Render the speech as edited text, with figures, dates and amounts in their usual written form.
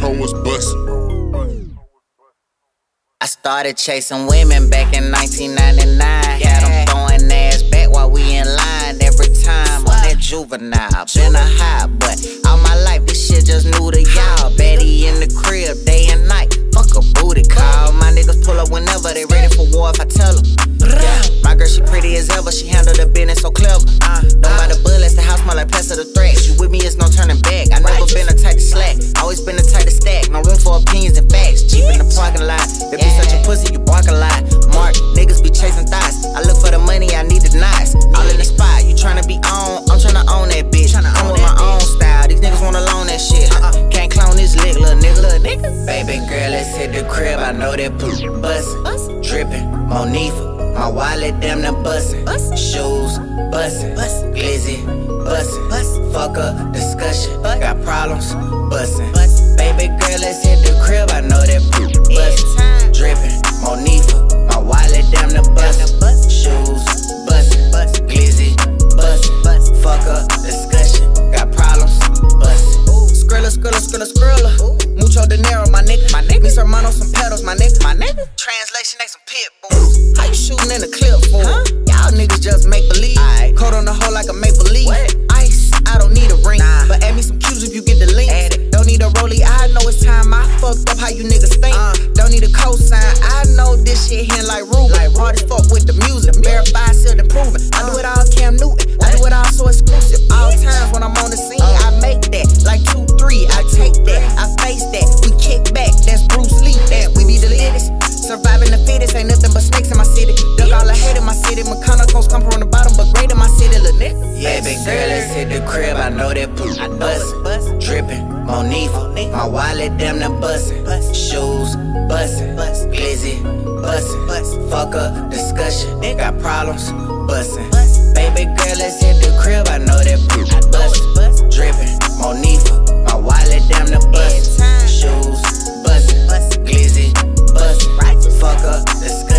hoe was bustin'. I started chasing women back in 1999. Had them throwing ass back while we in line every time. On that juvenile, been a hot boy all my life, this shit just new to y'all. Betty in the crib, day and night, fuck a booty call. My niggas pull up whenever, they ready for war if I tell them. Yeah. My girl, she pretty as ever, she handled the business so clever. Don't buy the bullets, the house smell like pest of the threat. You with me, it's no turning back. I never been the type to slack, always been the type to stack. No room for opinions and facts, cheap in the parking lot. If you such a pussy, you bark a lot. Mark, niggas be chasing thoughts. I look for the money, I need the knots. All in the spot, you tryna be on, I'm tryna own that bitch. I'm with my own style, these niggas wanna loan that shit. Can't clone this lick, little nigga, little niggas. Baby girl, let's hit the crib, I know that poop bustin', drippin', Monifa. My wallet, damn the bussin', shoes bussin', glizzy bussin', fuck a discussion, got problems bussin'. Baby girl, let's hit the crib, I know that bussin', drippin', Monifa. My wallet, damn the bussin', shoes bussin', glizzy bussin', fuck a discussion, got problems bussin'. Skrilla, skrilla, skrilla, skrilla, mucho dinero, my nigga, my nigga. Mis hermanos, some pedals, my nigga, my nigga. Translation, they some pit bulls. How you shootin' in a clip for? Y'all niggas just make believe. Coat on the hole like a maple leaf. What? Ice, I don't need a ring. But add me some cues if you get the link. Don't need a rollie, I know it's time. I fucked up how you niggas think. Don't need a cosign, I know this shit hitting like Ruben. Like artists fuck with the music, verified, sealed, and proven. I do it all Cam Newton, I do it all so exclusive. All times when I'm on the scene, I make that like 2-3. I take that, I face that. We kick back, that's Bruce Lee. That we be the latest. Surviving the fittest, ain't nothing but snakes in my city. Duck all the hate in my city. McConaughey's come from the bottom, but great in my city, little nigga. Yeah, baby girl, let's hit the crib. I know that poop bussin', drippin', Monifa. My wallet, damn the bussin', shoes bussin', glizzy bussin', fuck a discussion, got problems bussin'. Baby girl, let's hit the crib. I know that poop bussin', drippin', Monifa. My wallet, damn the bussin', shoes bussin', glizzy bussin'. Fuck up, let's go.